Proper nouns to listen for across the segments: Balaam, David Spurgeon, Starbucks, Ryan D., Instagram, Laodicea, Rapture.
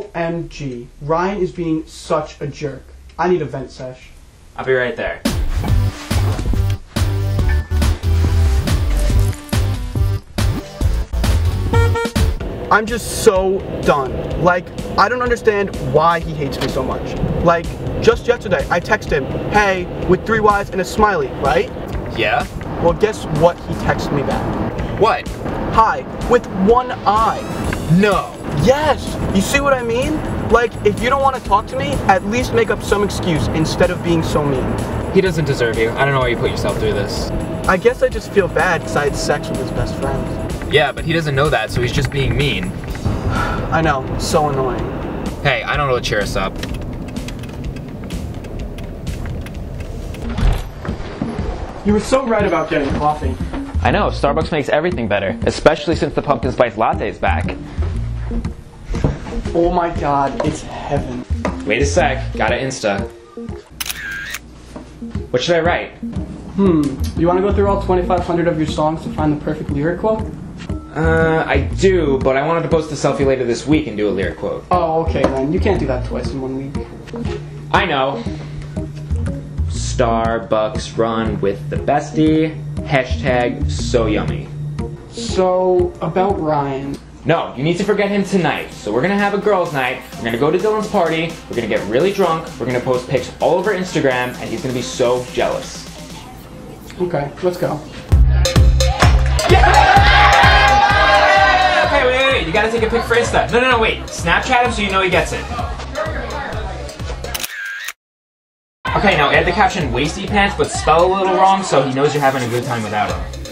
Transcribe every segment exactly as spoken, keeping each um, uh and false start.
O M G. Ryan is being such a jerk. I need a vent sesh. I'll be right there. I'm just so done. Like, I don't understand why he hates me so much. Like, just yesterday, I texted him, hey, with three Y's and a smiley, right? Yeah. Well, guess what he texted me back? What? Hi, with one I. No. Yes, you see what I mean? Like, if you don't want to talk to me, at least make up some excuse instead of being so mean. He doesn't deserve you. I don't know why you put yourself through this. I guess I just feel bad because I had sex with his best friend. Yeah, but he doesn't know that, so he's just being mean. I know, so annoying. Hey, I don't know what cheer us up. You were so right about getting coffee. I know, Starbucks makes everything better, especially since the pumpkin spice latte is back. Oh my god, it's heaven. Wait a sec, gotta Insta. What should I write? Hmm, you wanna go through all twenty-five hundred of your songs to find the perfect lyric quote? Uh, I do, but I wanted to post a selfie later this week and do a lyric quote. Oh, okay then. You can't do that twice in one week. I know. Starbucks run with the bestie. Hashtag so yummy. So, about Ryan. No, you need to forget him tonight. So we're gonna have a girls' night. We're gonna go to Dylan's party. We're gonna get really drunk. We're gonna post pics all over Instagram, and he's gonna be so jealous. Okay, let's go. Yeah! You gotta take a pic for Insta. No, no, no, wait. Snapchat him so you know he gets it. Okay, now add the caption "wasty pants," but spell a little wrong so he knows you're having a good time without him.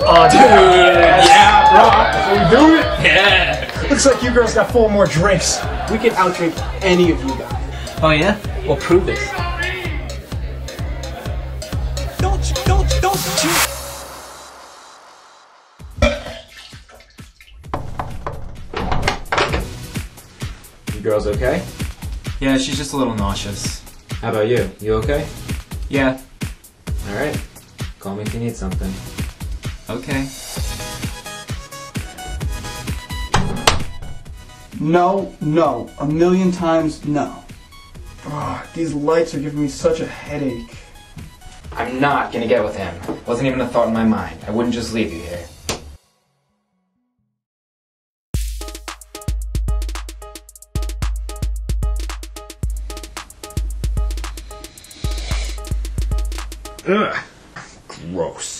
Oh, dude! Yes. Yeah, bro! That's what we do it! Yeah! Looks like you girls got four more drinks. We can outdrink any of you guys. Oh, yeah? Well, prove this. Don't you, don't you, don't you. You girls okay? Yeah, she's just a little nauseous. How about you? You okay? Yeah. Alright. Call me if you need something. Okay. No, no. A million times no. Oh, these lights are giving me such a headache. I'm not gonna get with him. Wasn't even a thought in my mind. I wouldn't just leave you here. Ugh, gross.